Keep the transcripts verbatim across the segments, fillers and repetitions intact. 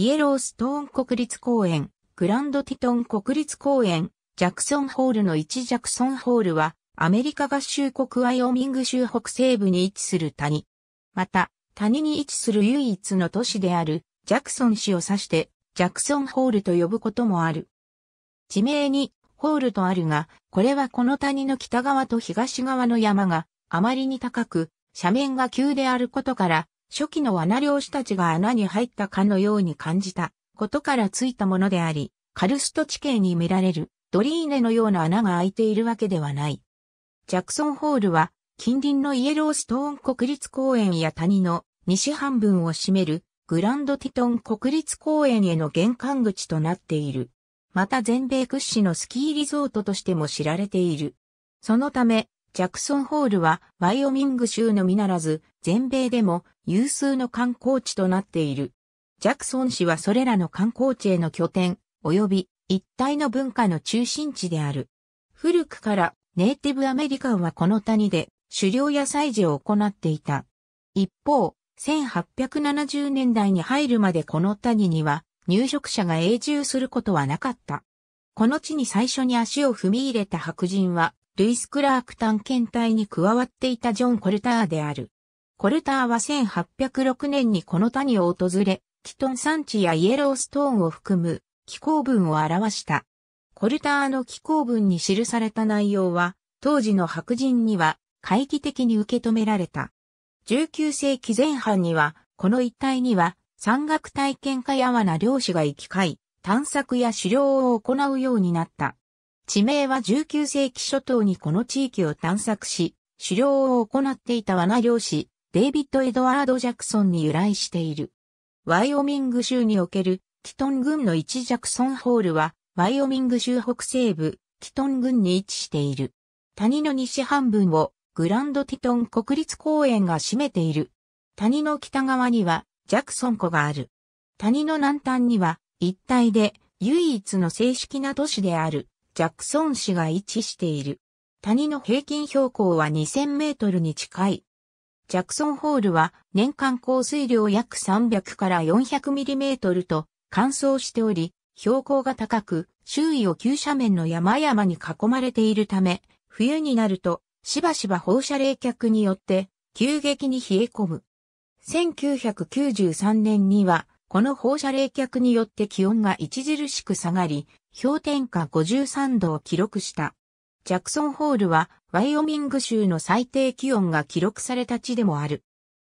イエローストーン国立公園、グランドティトン国立公園、ジャクソンホールのいちジャクソンホールは、アメリカ合衆国ワイオミング州北西部に位置する谷。また、谷に位置する唯一の都市である、ジャクソン市を指して、ジャクソンホールと呼ぶこともある。地名に、ホールとあるが、これはこの谷の北側と東側の山が、あまりに高く、斜面が急であることから、初期の罠猟師たちが穴に入ったかのように感じたことからついたものであり、カルスト地形に見られるドリーネのような穴が開いているわけではない。ジャクソンホールは近隣のイエローストーン国立公園や谷の西半分を占めるグランドティトン国立公園への玄関口となっている。また全米屈指のスキーリゾートとしても知られている。そのため、ジャクソンホールはワイオミング州のみならず全米でも有数の観光地となっている。ジャクソン市はそれらの観光地への拠点及び一帯の文化の中心地である。古くからネイティブアメリカンはこの谷で狩猟や祭事を行っていた。一方、せんはっぴゃくななじゅうねんだいに入るまでこの谷には入植者が永住することはなかった。この地に最初に足を踏み入れた白人はルイス・クラーク探検隊に加わっていたジョン・コルターである。コルターはせんはっぴゃくろくねんにこの谷を訪れ、ティトン山地やイエローストーンを含む紀行文を表した。コルターの紀行文に記された内容は、当時の白人には懐疑的に受け止められた。じゅうきゅうせいきぜんはんには、この一帯には山岳体験家や罠猟師が行き交い、探索や狩猟を行うようになった。地名はじゅうきゅうせいき初頭にこの地域を探索し、狩猟を行っていた罠猟師、デイビッド・エドワード・ジャクソンに由来している。ワイオミング州におけるティトン郡のいちジャクソンホールは、ワイオミング州北西部、ティトン郡に位置している。谷の西半分をグランドティトン国立公園が占めている。谷の北側にはジャクソン湖がある。谷の南端には一帯で唯一の正式な都市である。ジャクソン市が位置している。谷の平均標高はにせんメートルに近い。ジャクソンホールは年間降水量約さんびゃくからよんひゃくミリメートルと乾燥しており、標高が高く、周囲を急斜面の山々に囲まれているため、冬になるとしばしば放射冷却によって急激に冷え込む。せんきゅうひゃくきゅうじゅうさんねんにはこの放射冷却によって気温が著しく下がり、氷点下ごじゅうさんどを記録した。ジャクソンホールはワイオミング州の最低気温が記録された地でもある。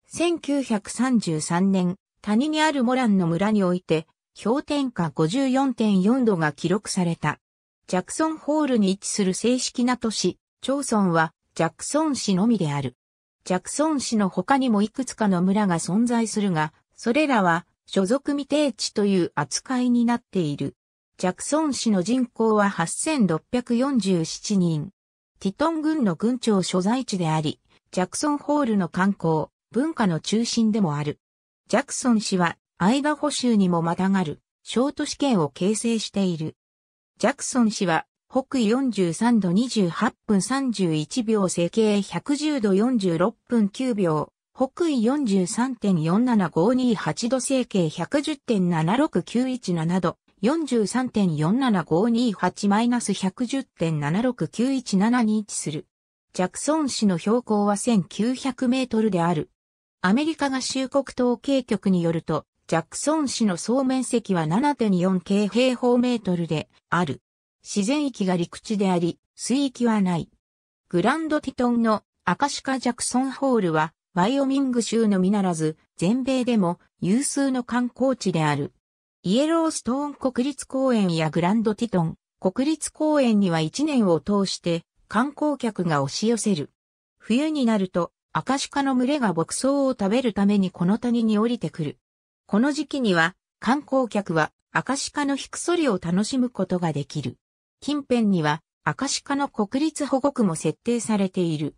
せんきゅうひゃくさんじゅうさんねん、谷にあるモランの村において氷点下 ごじゅうよんてんよんどが記録された。ジャクソンホールに位置する正式な都市、町村はジャクソン市のみである。ジャクソン市の他にもいくつかの村が存在するが、それらは所属未定地という扱いになっている。ジャクソン市の人口ははっせんろっぴゃくよんじゅうななにん。ティトン郡の郡庁所在地であり、ジャクソンホールの観光、文化の中心でもある。ジャクソン市はアイダホ州にもまたがる、小都市圏を形成している。ジャクソン市は、北緯よんじゅうさんどにじゅうはちふんさんじゅういちびょう西経ひゃくじゅうどよんじゅうろっぷんきゅうびょう、北緯 よんじゅうさんてんよんななごーにーはちど西経 ひゃくじゅってんななろくきゅういちななど。よんじゅうさんてんよんななごーにーはち ひゃくじゅってんななろくきゅういちなな に位置する。ジャクソン市の標高はせんきゅうひゃくメートルである。アメリカ合衆国統計局によると、ジャクソン市の総面積は ななてんよんきゅうへいほうメートルである。自然域が陸地であり、水域はない。グランドティトンのアカシカジャクソンホールは、ワイオミング州のみならず、全米でも有数の観光地である。イエローストーン国立公園やグランドティトン国立公園にはいちねんを通して観光客が押し寄せる。冬になるとアカシカの群れが牧草を食べるためにこの谷に降りてくる。この時期には観光客はアカシカのひくそりを楽しむことができる。近辺にはアカシカの国立保護区も設定されている。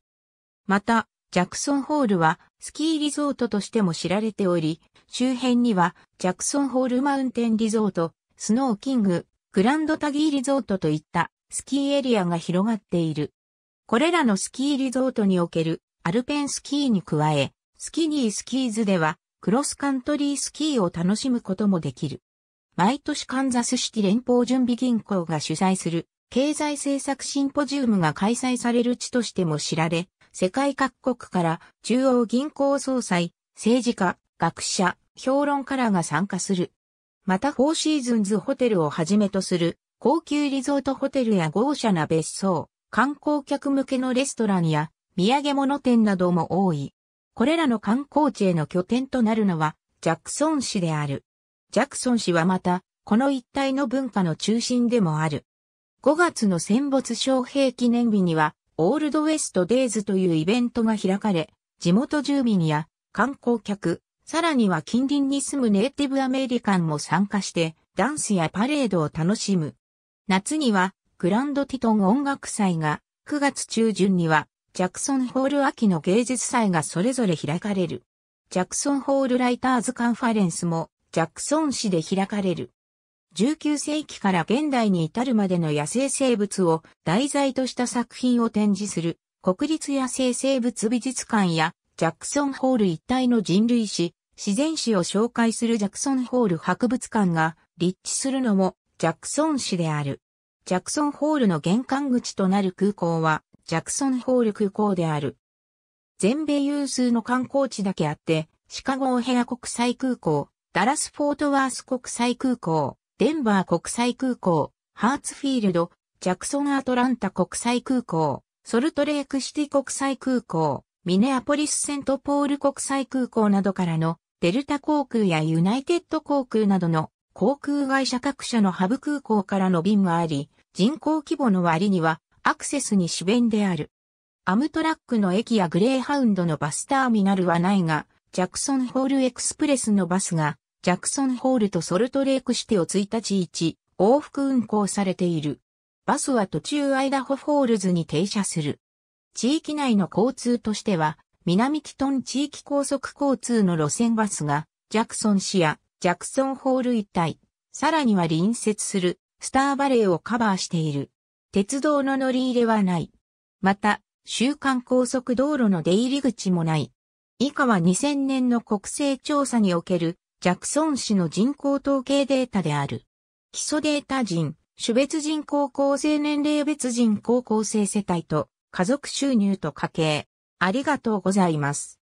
また、ジャクソンホールはスキーリゾートとしても知られており、周辺にはジャクソンホールマウンテンリゾート、スノーキング、グランドタギーリゾートといったスキーエリアが広がっている。これらのスキーリゾートにおけるアルペンスキーに加え、スキニースキーズではクロスカントリースキーを楽しむこともできる。毎年カンザスシティ連邦準備銀行が主催する経済政策シンポジウムが開催される地としても知られ、世界各国から中央銀行総裁、政治家、学者、評論家らが参加する。またフォーシーズンズホテルをはじめとする高級リゾートホテルや豪奢な別荘、観光客向けのレストランや土産物店なども多い。これらの観光地への拠点となるのはジャクソン市である。ジャクソン市はまた、この一帯の文化の中心でもある。ごがつの戦没将兵記念日には、オールドウェストデイズというイベントが開かれ、地元住民や観光客、さらには近隣に住むネイティブアメリカンも参加して、ダンスやパレードを楽しむ。夏には、グランドティトン音楽祭が、くがつ中旬には、ジャクソンホール秋の芸術祭がそれぞれ開かれる。ジャクソンホールライターズカンファレンスも、ジャクソン市で開かれる。じゅうきゅうせいきから現代に至るまでの野生生物を題材とした作品を展示する国立野生生物美術館やジャクソンホール一帯の人類史、自然史を紹介するジャクソンホール博物館が立地するのもジャクソン市である。ジャクソンホールの玄関口となる空港はジャクソンホール空港である。全米有数の観光地だけあって、シカゴオヘア国際空港、ダラス・フォートワース国際空港、デンバー国際空港、ハーツフィールド、ジャクソン・アトランタ国際空港、ソルトレークシティ国際空港、ミネアポリス・セントポール国際空港などからのデルタ航空やユナイテッド航空などの航空会社各社のハブ空港からの便があり、人口規模の割にはアクセスに主便である。アムトラックの駅やグレーハウンドのバスターミナルはないが、ジャクソンホールエクスプレスのバスが、ジャクソンホールとソルトレークシティをいちにちいち往復運行されている。バスは途中アイダホフォールズに停車する。地域内の交通としては、南ティトン地域高速交通の路線バスが、ジャクソン市やジャクソンホール一帯、さらには隣接するスターバレーをカバーしている。鉄道の乗り入れはない。また、州間高速道路の出入り口もない。以下はにせんねんの国勢調査における、ジャクソン市の人口統計データである。基礎データ人、種別人口構成年齢別人口構成世帯と家族収入と家計。ありがとうございます。